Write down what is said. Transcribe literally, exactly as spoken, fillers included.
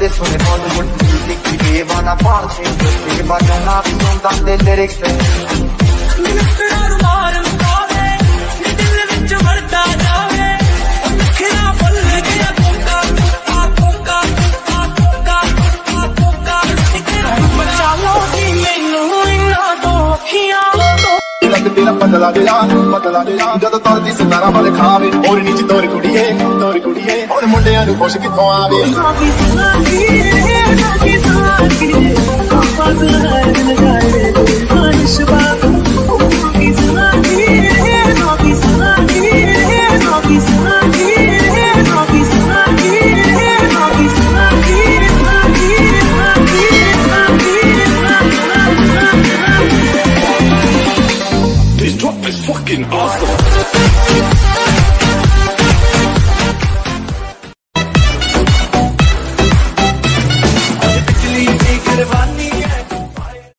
de suni Hollywood müzik gibi bana parça gibi bakın ardından delirik de. बदला दिला बदला दिला जद तलती सितारा वाले खावे और नीचे तोर कुड़िए तोर कुड़िए और मुंडियां नु खुश किथों आवे काफी सारी काफी सारी काफी सारी दिल जाए बारिश बाबा काफी सारी काफी सारी काफी सारी काफी सारी काफी सारी. This drop is fucking awesome.